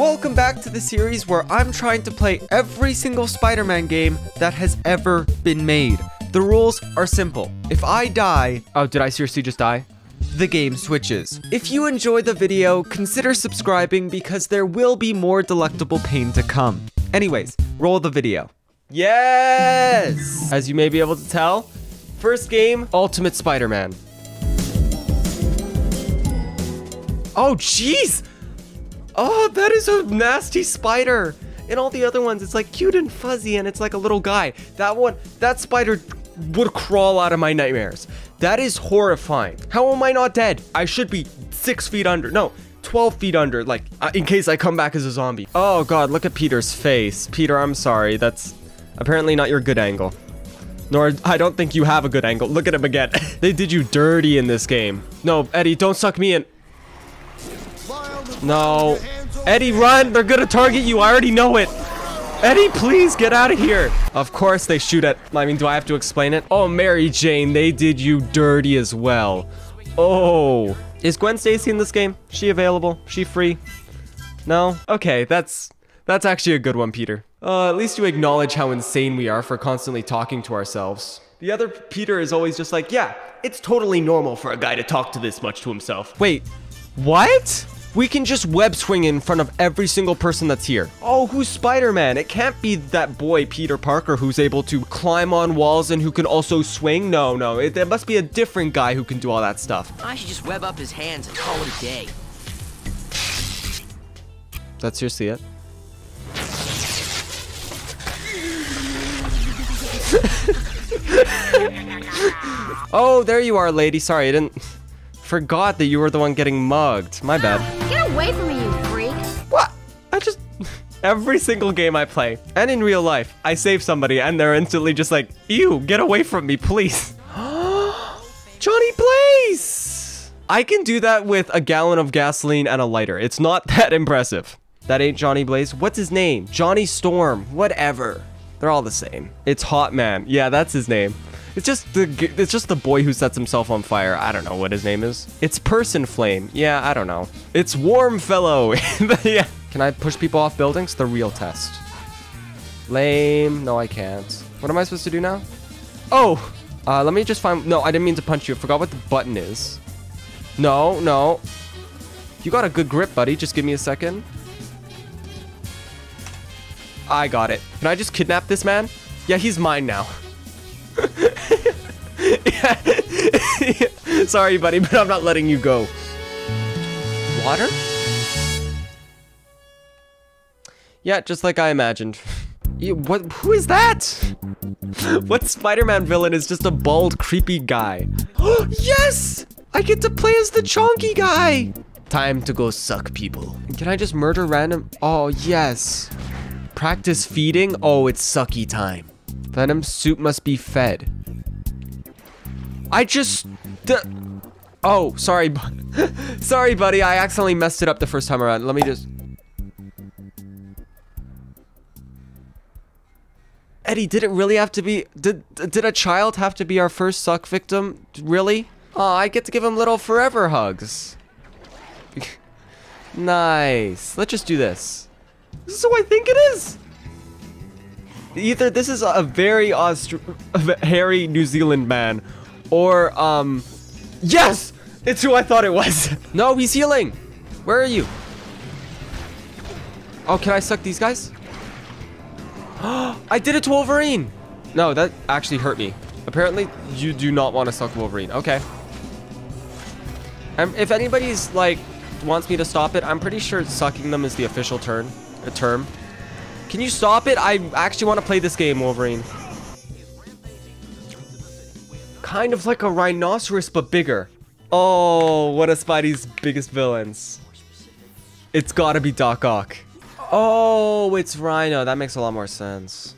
Welcome back to the series where I'm trying to play every single Spider-Man game that has ever been made. The rules are simple. If I die... Oh, did I seriously just die? The game switches. If you enjoy the video, consider subscribing because there will be more delectable pain to come. Anyways, roll the video. Yes! As you may be able to tell, first game, Ultimate Spider-Man. Oh, jeez! Oh, that is a nasty spider. And all the other ones, it's like cute and fuzzy and it's like a little guy. That one, that spider would crawl out of my nightmares. That is horrifying. How am I not dead? I should be 6 feet under. No, 12 feet under, like in case I come back as a zombie. Oh God, look at Peter's face. Peter, I'm sorry. That's apparently not your good angle. Nor, I don't think you have a good angle. Look at him again. They did you dirty in this game. No, Eddie, don't suck me in. No. Eddie, run! They're gonna target you, I already know it! Eddie, please get out of here! Of course they shoot at... I mean, do I have to explain it? Oh, Mary Jane, they did you dirty as well. Oh. Is Gwen Stacy in this game? She available? She free? No? Okay, that's actually a good one, Peter. At least you acknowledge how insane we are for constantly talking to ourselves. The other Peter is always just like, yeah, it's totally normal for a guy to talk to this much to himself. Wait, what? We can just web swing in front of every single person that's here. Oh, who's Spider-Man? It can't be that boy, Peter Parker, who's able to climb on walls and who can also swing. No, no, there must be a different guy who can do all that stuff. I should just web up his hands and call it a day. That's seriously it? Oh, there you are, lady. Sorry, I didn't... Forgot that you were the one getting mugged. My bad. Get away from me, you freak. What? I just... Every single game I play, and in real life, I save somebody and they're instantly just like, ew, get away from me, please. Johnny Blaze! I can do that with a gallon of gasoline and a lighter. It's not that impressive. That ain't Johnny Blaze. What's his name? Johnny Storm. Whatever. They're all the same. It's Hot Man. Yeah, that's his name. It's just the boy who sets himself on fire. I don't know what his name is. It's Person Flame. Yeah, I don't know. It's Warm Fellow. Yeah. Can I push people off buildings? The real test. Lame. No, I can't. What am I supposed to do now? Oh, let me just find... No, I didn't mean to punch you. I forgot what the button is. No, no. You got a good grip, buddy. Just give me a second. I got it. Can I just kidnap this man? Yeah, he's mine now. Sorry, buddy, but I'm not letting you go. Water? Yeah, just like I imagined. What? Who is that? What Spider-Man villain is just a bald, creepy guy? Yes! I get to play as the chonky guy! Time to go suck people. Can I just murder random? Oh, yes. Practice feeding? Oh, it's sucky time. Venom soup must be fed. I just... Oh, sorry. Sorry, buddy. I accidentally messed it up the first time around. Let me just... Eddie, did it really have to be... Did a child have to be our first suck victim? Really? Oh, I get to give him little forever hugs. Nice. Let's just do this. This is who I think it is. Either this is a very hairy New Zealand man, or, yes! It's who I thought it was! No, he's healing! Where are you? Oh, can I suck these guys? I did it to Wolverine! No, that actually hurt me. Apparently, you do not want to suck Wolverine. Okay. If anybody's, like, wants me to stop it, I'm pretty sure sucking them is the official term. Can you stop it? I actually want to play this game, Wolverine. Kind of like a rhinoceros, but bigger. Oh, one of Spidey's biggest villains. It's gotta be Doc Ock. Oh, it's Rhino. That makes a lot more sense.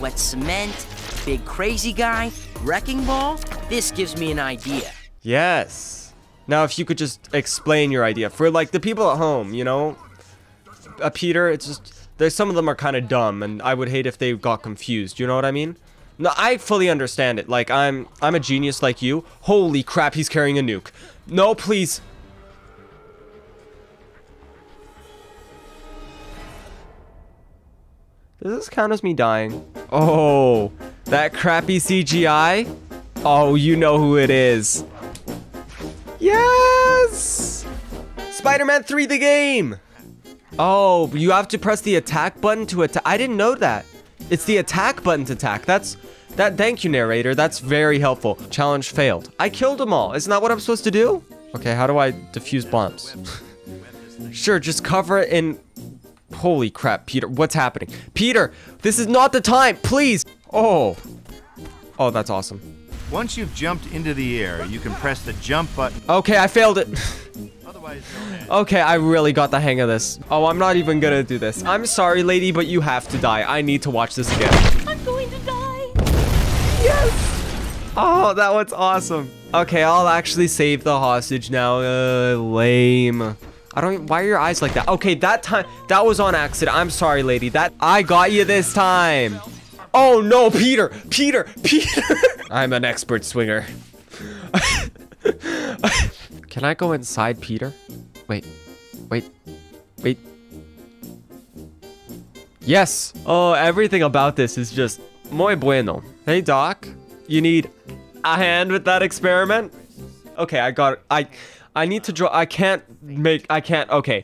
Wet cement, big crazy guy, wrecking ball. This gives me an idea. Yes. Now, if you could just explain your idea for, like, the people at home, you know? Peter, it's just... Some of them are kind of dumb, and I would hate if they got confused. You know what I mean? No, I fully understand it. Like, I'm a genius like you. Holy crap, he's carrying a nuke. No, please. Does this count as me dying? Oh, that crappy CGI? Oh, you know who it is. Yes! Spider-Man 3 the game! Oh, you have to press the attack button to attack. I didn't know that. It's the attack button to attack. That's... that. Thank you, narrator. That's very helpful. Challenge failed. I killed them all. Isn't that what I'm supposed to do? Okay, how do I defuse bombs? Sure, just cover it in... Holy crap, Peter. What's happening? Peter, this is not the time. Please. Oh. Oh, that's awesome. Once you've jumped into the air, you can press the jump button. Okay, I failed it. Okay, I really got the hang of this. Oh, I'm not even gonna do this. I'm sorry, lady, but you have to die. I need to watch this again. I'm going to die. Yes. Oh, that one's awesome. Okay, I'll actually save the hostage now. Lame. I don't... Why are your eyes like that? Okay, that time... That was on accident. I'm sorry, lady. That... I got you this time. Oh, no, Peter. Peter. Peter. I'm an expert swinger. Can I go inside, Peter? Wait. Wait. Wait. Yes. Oh, everything about this is just... muy bueno. Hey, Doc. You need a hand with that experiment? Okay, I got it. I need to draw. I can't. Okay.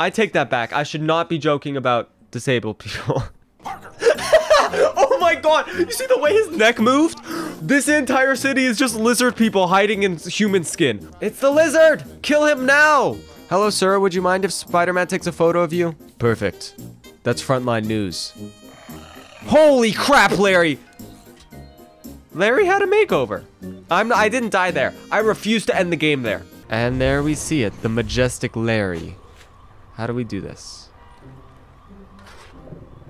I take that back. I should not be joking about disabled people. Oh my god. You see the way his neck moved? This entire city is just lizard people hiding in human skin. It's the lizard. Kill him now. Hello, sir. Would you mind if Spider-Man takes a photo of you? Perfect. That's frontline news. Holy crap, Larry. Larry had a makeover. I didn't die there. I refuse to end the game there. And there we see it, the majestic Larry. How do we do this?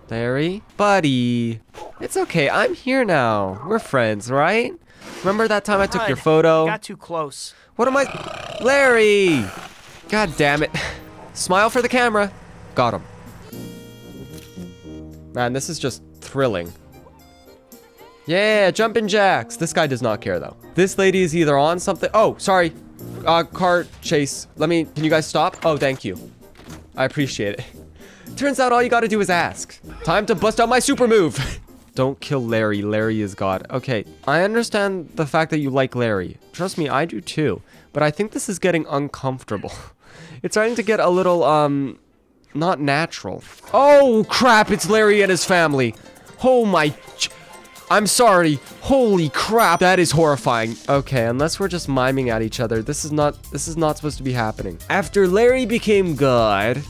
Larry? Buddy. It's okay, I'm here now. We're friends, right? Remember that time I took your photo? Got too close. What am I... Larry! God damn it. Smile for the camera. Got him. Man, this is just thrilling. Yeah, jumping jacks. This guy does not care, though. This lady is either on something... Oh, sorry. Car chase. Can you guys stop? Oh, thank you. I appreciate it. Turns out all you gotta do is ask. Time to bust out my super move. Don't kill Larry. Larry is God. Okay, I understand the fact that you like Larry. Trust me, I do too. But I think this is getting uncomfortable. It's starting to get a little, not natural. Oh, crap. It's Larry and his family. Oh, my... I'm sorry. Holy crap. That is horrifying. Okay, unless we're just miming at each other. This is not supposed to be happening. After Larry became God,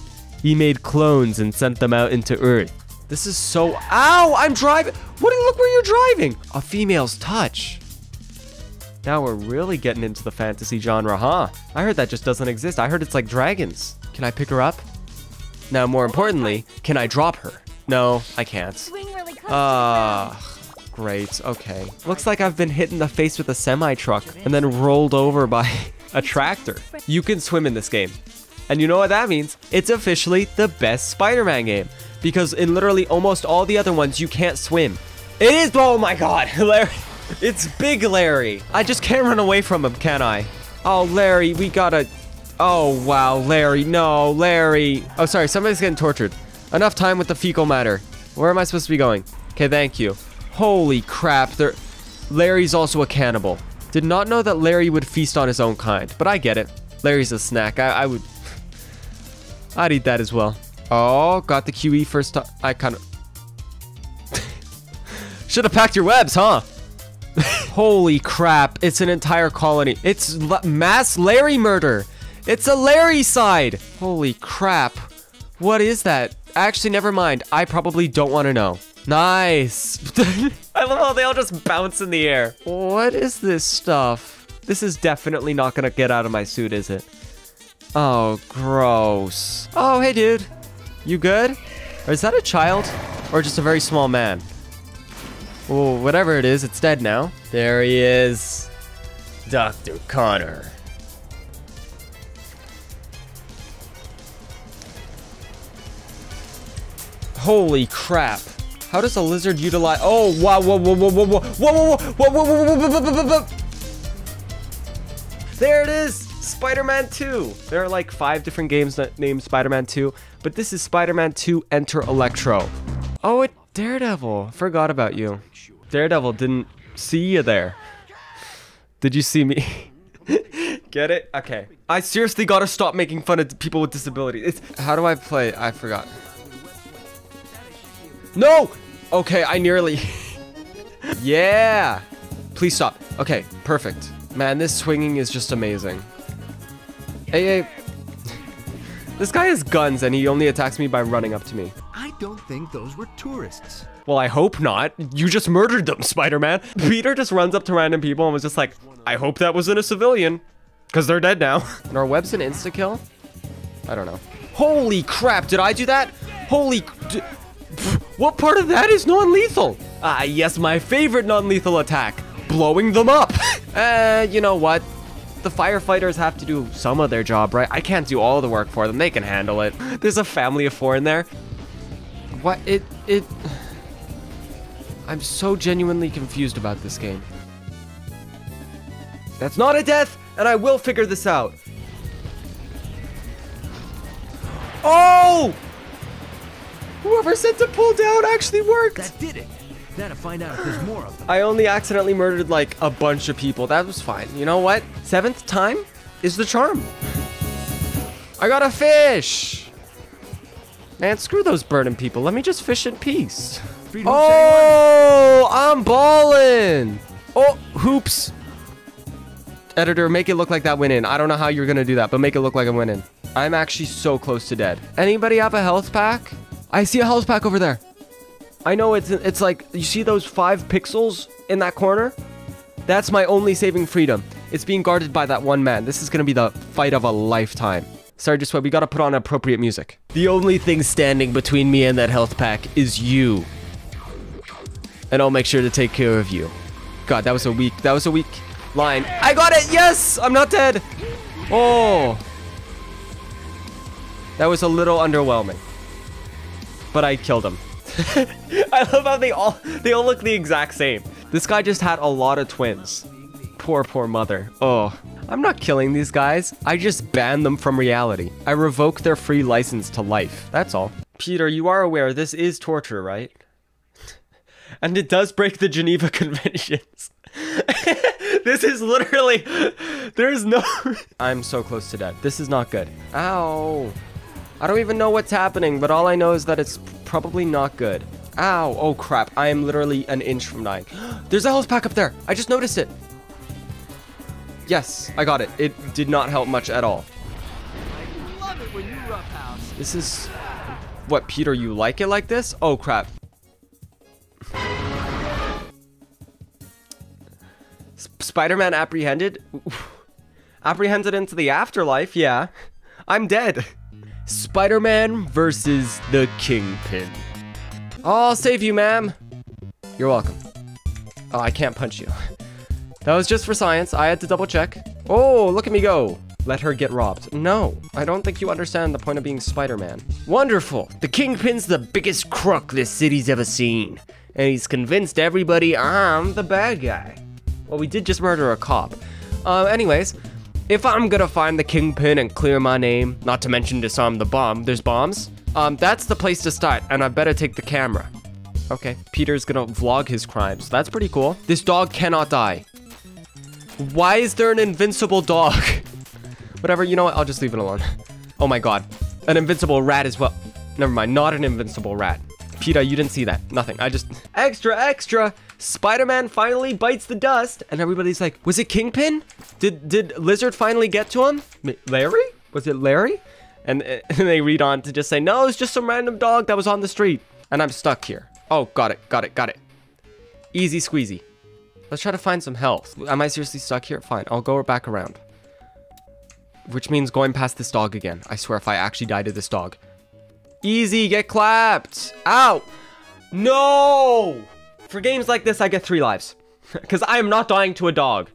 he made clones and sent them out into Earth. This is so... Ow! I'm driving... What? Look where you're driving. A female's touch. Now we're really getting into the fantasy genre, huh? I heard that just doesn't exist. I heard it's like dragons. Can I pick her up? Now, more importantly, can I drop her? No, I can't. Great, okay. Looks like I've been hit in the face with a semi-truck and then rolled over by a tractor. You can swim in this game. And you know what that means? It's officially the best Spider-Man game. Because in literally almost all the other ones, you can't swim. It is, oh my god, Larry. It's big Larry. I just can't run away from him, can I? Oh, Larry, we gotta... Oh, wow, Larry, no, Larry. Oh, sorry, somebody's getting tortured. Enough time with the fecal matter. Where am I supposed to be going? Okay, thank you. Holy crap, Larry's also a cannibal. Did not know that Larry would feast on his own kind, but I get it. Larry's a snack. I'd eat that as well. Oh, got the QE first time. I kind of... Should have packed your webs, huh? Holy crap, it's an entire colony. It's mass Larry murder. It's a Larry side. Holy crap. What is that? Actually, never mind. I probably don't want to know. Nice. I love how they all just bounce in the air. What is this stuff? This is definitely not gonna get out of my suit, is it? Oh, gross. Oh, hey, dude. You good? Or is that a child? Or just a very small man? Oh, whatever it is, it's dead now. There he is. Dr. Connor. Holy crap. How does a lizard utilize... Oh, wow, whoa, whoa, whoa, whoa, whoa, whoa, whoa, whoa, whoa, whoa, whoa. There it is! Spider-Man 2! There are like 5 different games that named Spider-Man 2, but this is Spider-Man 2: Enter Electro. Oh, it Daredevil. Forgot about you. Daredevil didn't see you there. Did you see me? Get it? Okay. I seriously gotta stop making fun of people with disabilities. It's, how do I play? I forgot. No! Okay, I nearly... Yeah! Please stop. Okay, perfect. Man, this swinging is just amazing. Hey, hey. This guy has guns and he only attacks me by running up to me. I don't think those were tourists. Well, I hope not. You just murdered them, Spider-Man. Peter just runs up to random people and was just like, I hope that wasn't a civilian. Because they're dead now. And our web's an insta-kill? I don't know. Holy crap, did I do that? Holy... What part of that is non-lethal? Ah, yes, my favorite non-lethal attack. Blowing them up. You know what? The firefighters have to do some of their job, right? I can't do all the work for them. They can handle it. There's a family of four in there. What? It... I'm so genuinely confused about this game. That's not a death, and I will figure this out. Oh! Whoever said to pull down actually worked. That did it. To find out if there's more of them. I only accidentally murdered like a bunch of people. That was fine. You know what? Seventh time is the charm. I got a fish. Man, screw those burning people. Let me just fish in peace. Freedom, oh, I'm ballin'. Oh, hoops. Editor, make it look like that went in. I don't know how you're gonna do that, but make it look like it went in. I'm actually so close to dead. Anybody have a health pack? I see a health pack over there. I know it's like, you see those 5 pixels in that corner? That's my only saving freedom. It's being guarded by that one man. This is going to be the fight of a lifetime. Sorry, just wait, we got to put on appropriate music. The only thing standing between me and that health pack is you. And I'll make sure to take care of you. God, that was a weak line. I got it, yes! I'm not dead! Oh. That was a little underwhelming. But I killed him. I love how they all look the exact same. This guy just had a lot of twins. Poor, poor mother. Oh, I'm not killing these guys. I just ban them from reality. I revoke their free license to life. That's all. Peter, you are aware this is torture, right? And it does break the Geneva Conventions. This is literally... There's no... I'm so close to death. This is not good. Ow. I don't even know what's happening, but all I know is that it's... probably not good. Ow. Oh, crap. I am literally an inch from dying. There's a health pack up there. I just noticed it. Yes, I got it. It did not help much at all. I love it when you roughhouse. This is... What, Peter? You like it like this? Oh, crap. Spider-Man apprehended? Apprehended into the afterlife? Yeah. I'm dead. Spider-Man versus the Kingpin. I'll save you, ma'am. You're welcome. Oh, I can't punch you. That was just for science. I had to double check. Oh, look at me go. Let her get robbed. No, I don't think you understand the point of being Spider-Man. Wonderful. The Kingpin's the biggest crook this city's ever seen. And he's convinced everybody I'm the bad guy. Well, we did just murder a cop. Anyways... If I'm gonna find the Kingpin and clear my name, not to mention disarm the bomb, there's bombs, that's the place to start, and I better take the camera. Okay, Peter's gonna vlog his crimes. That's pretty cool. This dog cannot die. Why is there an invincible dog? Whatever, you know what, I'll just leave it alone. Oh my god. An invincible rat as well. Never mind, not an invincible rat. Peter, you didn't see that. Nothing, I just... Extra, extra! Spider-Man finally bites the dust, and everybody's like, was it Kingpin? Did Lizard finally get to him? Larry? Was it Larry? And they read on to just say, no, it's just some random dog that was on the street. And I'm stuck here. Oh, got it. Easy squeezy. Let's try to find some health. Am I seriously stuck here? Fine, I'll go back around. Which means going past this dog again. I swear if I actually died to this dog. Easy, get clapped. Ow. No. For games like this, I get 3 lives. Because I am not dying to a dog.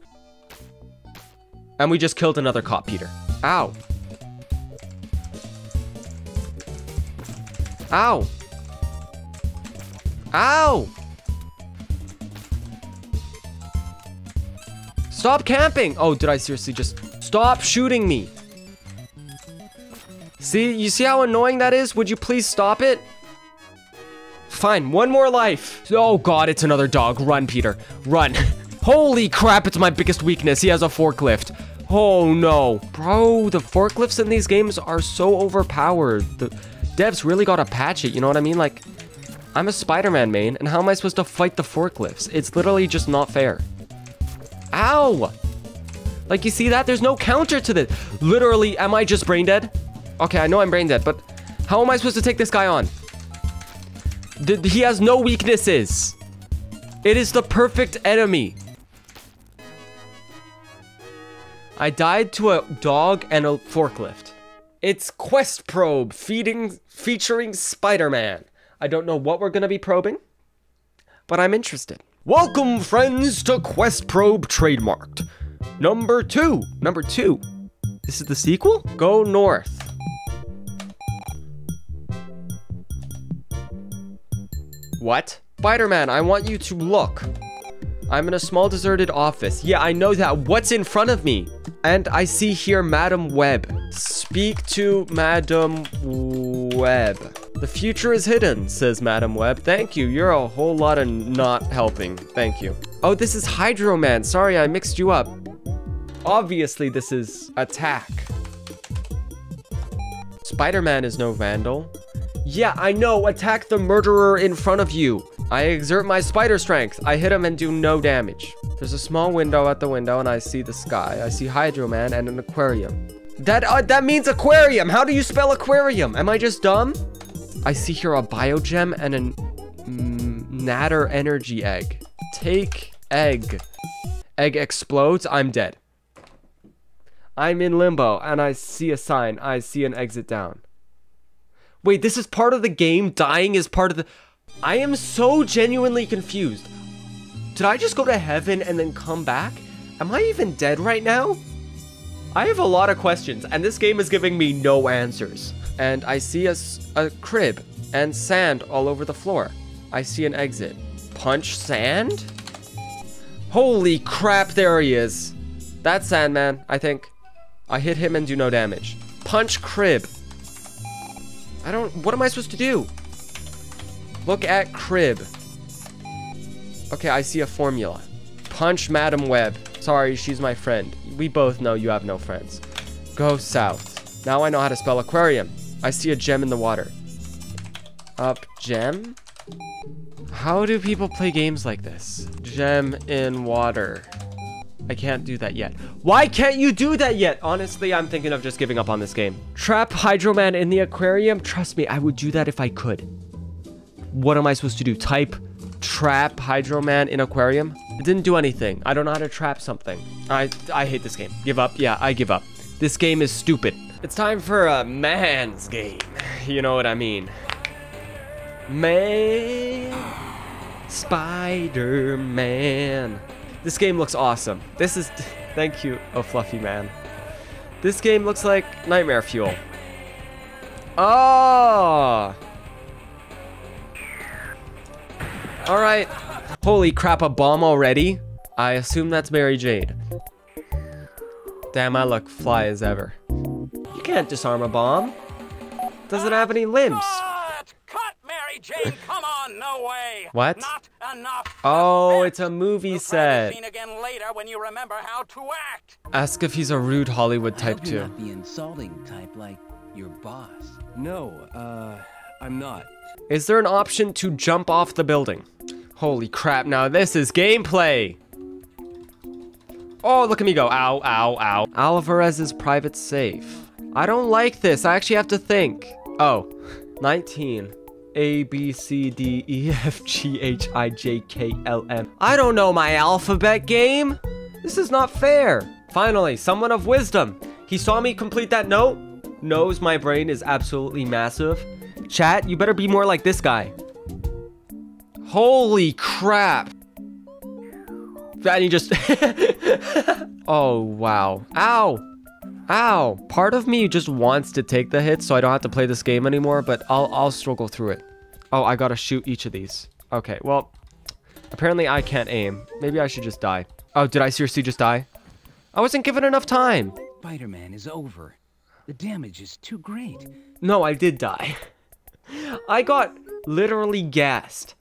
And we just killed another cop, Peter. Ow. Ow. Ow. Stop camping. Oh, did I seriously just... Stop shooting me. See, you see how annoying that is? Would you please stop it? Fine, one more life. Oh God, it's another dog. Run, Peter, run. Holy crap, it's my biggest weakness. He has a forklift. Oh no. Bro, the forklifts in these games are so overpowered. The devs really gotta patch it, you know what I mean? Like, I'm a Spider-Man main, and how am I supposed to fight the forklifts? It's literally just not fair. Ow! Like, you see that? There's no counter to this. Literally, am I just brain dead? Okay, I know I'm brain dead, but how am I supposed to take this guy on? He has no weaknesses. It is the perfect enemy. I died to a dog and a forklift. It's Quest Probe featuring Spider-Man. I don't know what we're gonna be probing, but I'm interested. Welcome, friends, to Quest Probe Trademarked. Number 2. This is the sequel? Go north. What? Spider-Man, I want you to look. I'm in a small deserted office. Yeah, I know that. What's in front of me? And I see here Madam Web. Speak to Madam Web. The future is hidden, says Madam Web. Thank you. You're a whole lot of not helping. Thank you. Oh, this is Hydro-Man. Sorry, I mixed you up. Obviously, this is attack. Spider-Man is no vandal. Yeah, I know. Attack the murderer in front of you. I exert my spider strength. I hit him and do no damage. There's a small window at the window and I see the sky. I see Hydro-Man and an aquarium. That means aquarium. How do you spell aquarium? Am I just dumb? I see here a biogem and an natter energy egg. Take egg. Egg explodes. I'm dead. I'm in limbo and I see a sign. I see an exit down. Wait, this is part of the game? Dying is part of the... I am so genuinely confused. Did I just go to heaven and then come back? Am I even dead right now? I have a lot of questions, and this game is giving me no answers. And I see a crib and sand all over the floor. I see an exit. Punch sand? Holy crap, there he is. That's Sandman, I think. I hit him and do no damage. Punch crib. What am I supposed to do? Look at crib. Okay, I see a formula. Punch Madam Web. Sorry, she's my friend. We both know you have no friends. Go south. Now I know how to spell aquarium. I see a gem in the water. Up gem? How do people play games like this? Gem in water. I can't do that yet. Why can't you do that yet? Honestly, I'm thinking of just giving up on this game. Trap Hydro-Man in the aquarium? Trust me, I would do that if I could. What am I supposed to do? Type trap Hydro-Man in aquarium? It didn't do anything. I don't know how to trap something. I hate this game. Give up? Yeah, I give up. This game is stupid. It's time for a man's game. You know what I mean. Man. Spider-Man. This game looks awesome. This is... Thank you, oh fluffy man. This game looks like nightmare fuel. Oh! All right. Holy crap, a bomb already? I assume that's Mary Jane. Damn, I look fly as ever. You can't disarm a bomb. Doesn't have any limbs. Cut, Mary Jane, come on, no way. What? Not enough. Oh, it's a movie set. Ask if he's a rude Hollywood type too. Not the insulting type like your boss. No, I'm not. Is there an option to jump off the building? Holy crap, now this is gameplay! Oh, look at me go. Ow, ow, ow. Alvarez's private safe. I don't like this. I actually have to think. Oh, 19. A, B, C, D, E, F, G, H, I, J, K, L, M. I don't know my alphabet game. This is not fair. Finally, someone of wisdom. He saw me complete that note. Knows my brain is absolutely massive. Chat, you better be more like this guy. Holy crap. That he just... Oh, wow. Ow. Ow. Part of me just wants to take the hit so I don't have to play this game anymore, but I'll struggle through it. Oh, I gotta shoot each of these. Okay, well, apparently I can't aim. Maybe I should just die. Oh, did I seriously just die? I wasn't given enough time. Spider-Man is over. The damage is too great. No, I did die. I got literally gassed.